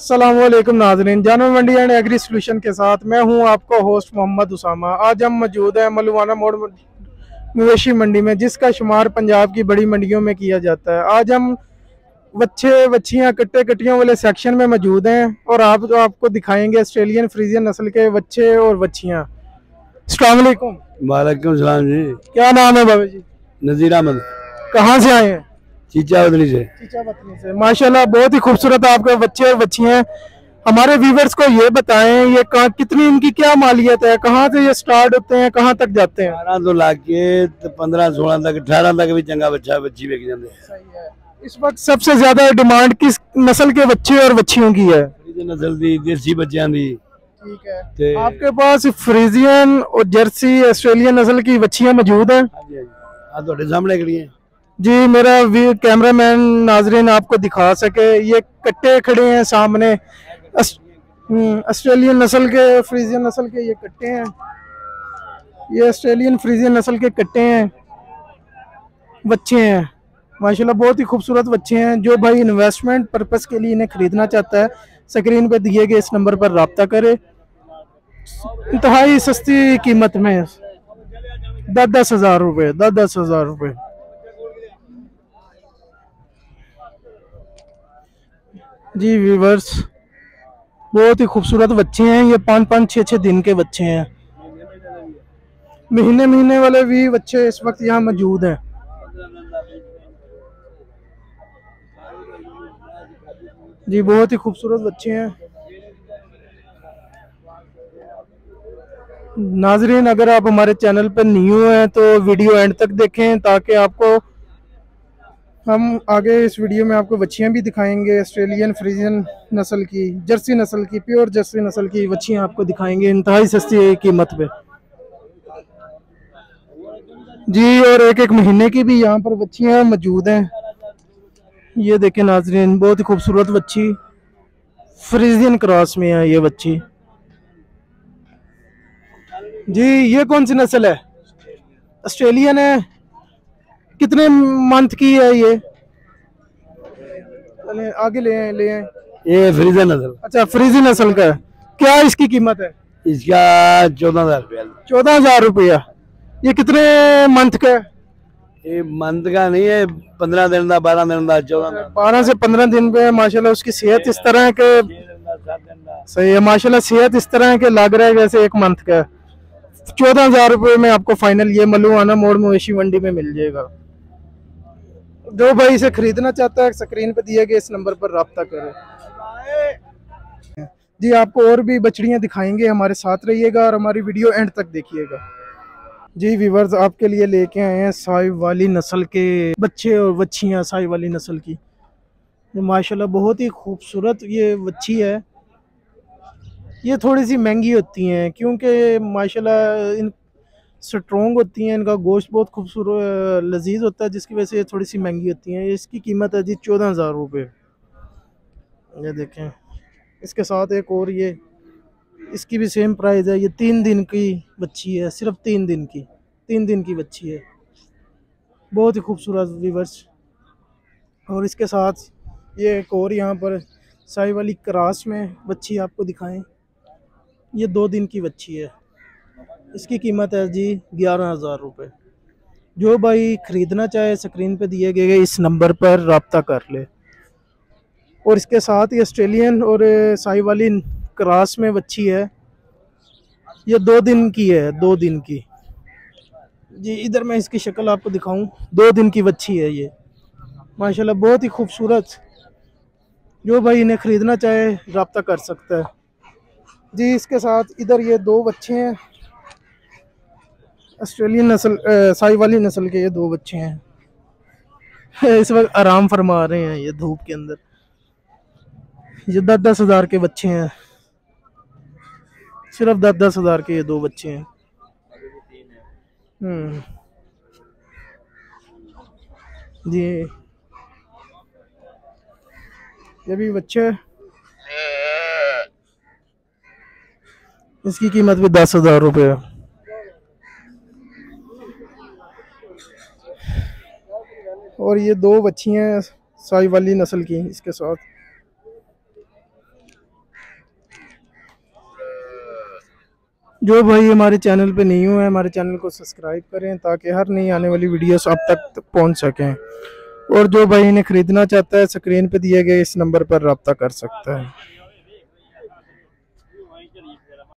अस्सलाम वालेकुम नाज़रीन, जनाम मंडी एंड एग्री सोल्यूशन के साथ मैं हूं आपका होस्ट मोहम्मद उसामा। आज हम मौजूद हैं मलवाना मोड़ मवेशी मंडी में, जिसका शुमार पंजाब की बड़ी मंडियों में किया जाता है। आज हम बच्चे बच्चियां कट्टे कट्टियों वाले सेक्शन में मौजूद हैं और आप जो आपको दिखाएंगे ऑस्ट्रेलियन फ्रीजियन नस्ल के बच्चे और बच्चियाँ। अस्सलाम वालेकुम। वालेकुम सलाम जी। क्या नाम है बाबा जी? नज़ीर अहमद। कहाँ से आए हैं? चीचा बदनी से। माशाल्लाह, बहुत ही खूबसूरत आपके बच्चे और बच्चियाँ हैं। हमारे व्यूवर्स को ये बताएं, ये कितनी इनकी क्या मालियत है, कहाँ से ये स्टार्ट होते हैं, कहाँ तक जाते हैं? 12 तो लाके 15-16 तक 18 तक भी चंगा बच्चा बच्ची बेच जाते हैं। सही है। इस वक्त सबसे ज्यादा डिमांड किस नस्ल के बच्चे और बच्चियों की है? नस्ल दी देसी बच्चों की। ठीक है। आपके पास फ्रीजियन और जर्सी ऑस्ट्रेलियन नस्ल की बच्चियाँ मौजूद है सामने के लिए जी, मेरा कैमरामैन नाजरीन आपको दिखा सके। ये कट्टे खड़े हैं सामने, ऑस्ट्रेलियन नस्ल के फ्रीजियन नस्ल के ये कट्टे हैं, ये ऑस्ट्रेलियन फ्रीजियन नस्ल के कट्टे हैं, बच्चे हैं। माशाल्लाह, बहुत ही खूबसूरत बच्चे हैं। जो भाई इन्वेस्टमेंट पर्पस के लिए इन्हें खरीदना चाहता है, स्क्रीन पर दिए गए इस नंबर पर रब्ता करे। इंतहाई सस्ती कीमत में 10-10 हज़ार रुपये, 10-10 हज़ार रुपये। जी व्यूवर्स, बहुत ही खूबसूरत बच्चे हैं। ये 5-5, 6-6 दिन के बच्चे हैं, महीने वाले भी बच्चे इस वक्त यहाँ मौजूद हैं। जी, बहुत ही खूबसूरत बच्चे हैं। नाजरीन, अगर आप हमारे चैनल पर न्यू हैं तो वीडियो एंड तक देखें, ताकि आपको हम आगे इस वीडियो में आपको बच्चियाँ भी दिखाएंगे ऑस्ट्रेलियन फ्रीजियन नस्ल की, जर्सी नस्ल की, प्योर जर्सी नस्ल की बच्चियाँ आपको दिखाएंगे इंतहाई सस्ती कीमत पे जी। और एक महीने की भी यहाँ पर बच्चियाँ मौजूद हैं। ये देखें नाजरीन, बहुत ही खूबसूरत बच्ची फ्रीजियन क्रॉस में है ये बच्ची जी। ये कौन सी नस्ल है? ऑस्ट्रेलियन है। कितने मंथ की है ये? आगे ले आएं। ये फ्रीजन नस्ल। अच्छा, फ्रीजन नस्ल का। क्या इसकी कीमत है? इसका 14,000 रुपया। 14,000 रुपया। ये कितने मंथ का? ये मंथ का नहीं है, 15 दिन का, 12 दिन का, 14 दिन, 12 से 15 दिन पे। माशाल्लाह, उसकी सेहत इस तरह है के सही है। माशाल्लाह, सेहत इस तरह है के लग रहा है जैसे एक मंथ का। 14,000 रुपये में आपको फाइनल ये मलवाना मोड़ मवेशी मंडी में मिल जाएगा। जो भाई इसे खरीदना चाहता है, स्क्रीन पे दिए गए इस नंबर पर रब्ता करें जी। आपको और भी बछड़ियाँ दिखाएंगे, हमारे साथ रहिएगा और हमारी वीडियो एंड तक देखिएगा। जी व्यूवर्स, आपके लिए लेके आए हैं साहिवाली नस्ल के बच्चे और बच्चियाँ। साहिवाली नस्ल की माशाल्लाह बहुत ही खूबसूरत ये बच्ची है। ये थोड़ी सी महंगी होती हैं क्योंकि माशाल्लाह इन स्ट्रोंग होती हैं, इनका गोश्त बहुत खूबसूरत लजीज होता है, जिसकी वजह से ये थोड़ी सी महंगी होती हैं। इसकी कीमत है जी 14,000 रुपये। ये देखें, इसके साथ एक और ये, इसकी भी सेम प्राइस है। ये 3 दिन की बच्ची है, सिर्फ 3 दिन की, 3 दिन की बच्ची है, बहुत ही खूबसूरत व्यूअर्स। और इसके साथ ये एक और यहाँ पर साहिवाली क्रॉस में बच्ची आपको दिखाएँ। ये 2 दिन की बच्ची है, इसकी कीमत है जी 11,000 रुपये। जो भाई ख़रीदना चाहे, स्क्रीन पे दिए गए इस नंबर पर रब्ता कर ले। और इसके साथ ये ऑस्ट्रेलियन और साहिवाली क्रॉस में बच्ची है, ये 2 दिन की है, 2 दिन की जी। इधर मैं इसकी शक्ल आपको दिखाऊं, 2 दिन की बच्ची है ये। माशाल्लाह, बहुत ही खूबसूरत। जो भाई इन्हें ख़रीदना चाहे रब्ता कर सकता है जी। इसके साथ इधर ये 2 बच्चे हैं ऑस्ट्रेलियन नस्ल, साहिवाली नस्ल के, ये 2 बच्चे हैं। इस वक्त आराम फरमा रहे हैं ये धूप के अंदर। ये 10-10 हज़ार के बच्चे हैं, सिर्फ 10-10 हज़ार के ये 2 बच्चे हैं। जी, ये भी बच्चे, इसकी कीमत भी 10,000 रुपये है। और ये 2 बच्चियाँ साहिवाली नस्ल की, इसके साथ जो भाई हमारे चैनल पे नहीं हुए हमारे चैनल को सब्सक्राइब करें ताकि हर नई आने वाली वीडियोस आप तक पहुंच सकें, और जो भाई इन्हें ख़रीदना चाहता है स्क्रीन पे दिए गए इस नंबर पर रब्ता कर सकता है।